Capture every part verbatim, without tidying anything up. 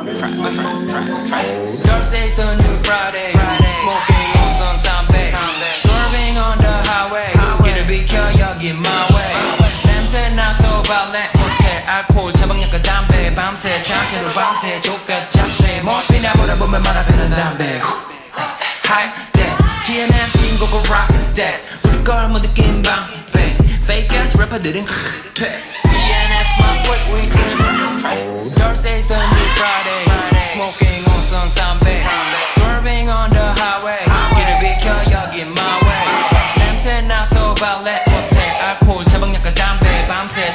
my friend, Thursday's the new Friday, Friday. Smoking on some Sambe, swerving on the highway. Get a big car, y'all get my way. Damn, not so violent. 알코올 처방약과 담배 밤새 창체로 밤새 족같 잡새 머피나 보다 보면 말아보는 담배 High that T N F 신곡을 rock that 우리 걸 못 느낀 방배 Fake ass 래퍼들은 돼 T N F my boy we dream Thursday's the new Friday Smoking on some Sambe Swerving on the highway 길을 비켜 여기 my way 냄새 나 so violent 알코올 처방약과 담배 밤새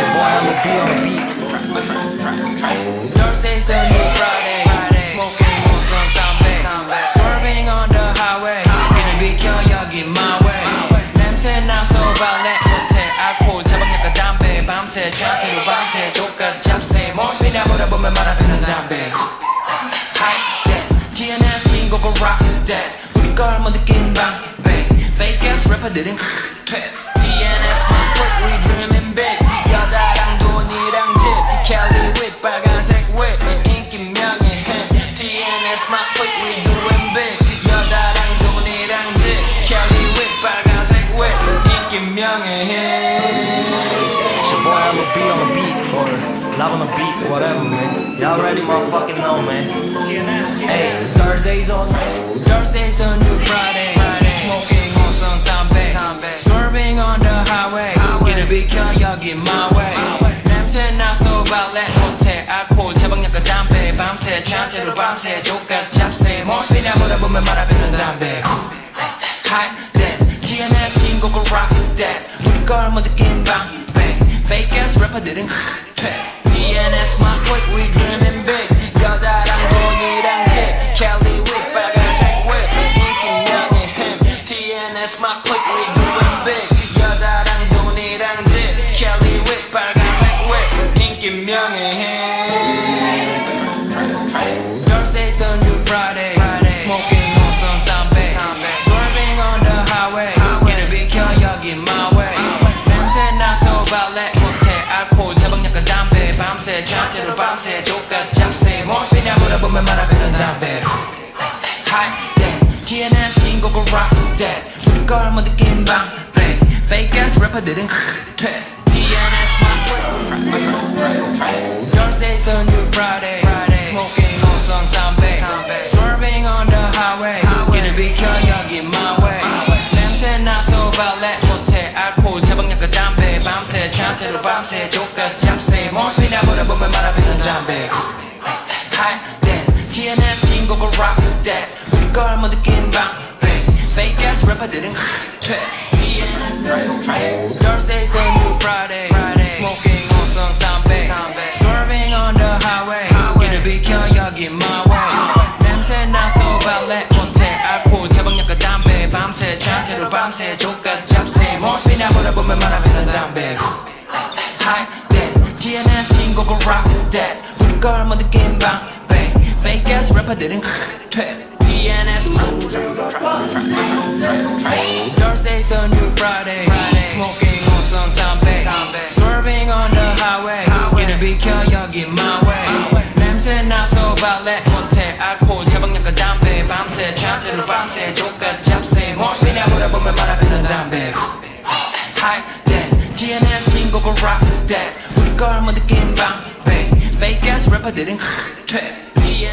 your boy I'ma be on the beat Thursday's the new Friday Smoking on some Sambe Swerving on the highway my way. 냄새 나 so violent 못해 알코올 처방약과 담배 밤새 좌체로 밤새 족같 잡새 머피나 보다보면 말아보는 담배 High that T N F 신곡을 rock that 우리 걸 못 느낀 방배 Fake ass 래퍼들은 돼 T N S my foot we dreamin' big 여자랑 돈이랑 집 Kelly with 빨간색 whip 인기명예 T N S my foot we doin' big It's your boy I'ma be on the beat or live on the beat, whatever, man. Y'all already motherfucking know, man. Hey, Thursday's on Thursday's the new Friday. Smoking on some Sambe, swerving on the highway. Get a big car, y'all get my way. 냄새 나 so violent 못해 알코올 처방약과 담배 밤새 창체로 밤새 족같 잡새 머피나 보다보면 말아보는 담배. High that T N F 신곡을 rock that 우리 걸 못 느낀 방배 Fake ass 래퍼들은 돼 T N S my boy we dreamin' big 여자랑 돈이랑 집 Kelly with 빨간색 whip 인기명예 him T N S my boy we doin' big 여자랑 돈이랑 집 Kelly with 빨간색 whip 인기명예 him Thursday's the new Friday Smoking on some Sambe Swerving on the highway 좌체로 밤새 족같 잡새 머피나 보다보면 말아보는 담배 High that T N F 신곡을 rock that 우리 걸 못 느낀 방배 Fake ass 래퍼들은 돼 T N S my friend Thursday's the new Friday Smoking on some Sambe Swerving on the highway 길을 비켜 여기 my way 냄새 나 so violent 못해 알코올 처방약과 담배 밤새 좌체로 밤새 족같 잡새 머피나 보다보면 말아보는 담배 High that T N F 신곡을 rock that 우리 걸 못 느낀 방배 Fake ass 래퍼들은 돼 Thursday's the new Friday Smoking on some Sambe Swerving on the highway 길을 비켜 여기 my way 냄새 나 so violent 알코올 처방약과 담배 밤새 좌체로 밤새 족같 잡새 머피나 보다보면 말아보는 담배 High that T N F 신곡을 rock that 우리 걸 못 느낀 방배 Fake ass 래퍼들은 돼 T N S Thursday's the new Friday Smoking on some Sambe Swerving on the highway 길을 비켜 여기 my way 냄새 나 so violent 못해 알코올 처방약과 담배 밤새 좌체로 밤새 족같 잡새 머피나 보다보면 말아보는 담배 High that T N F 신곡을 rock that 우리 걸 못 느낀 방배 Fake ass 래퍼들은 돼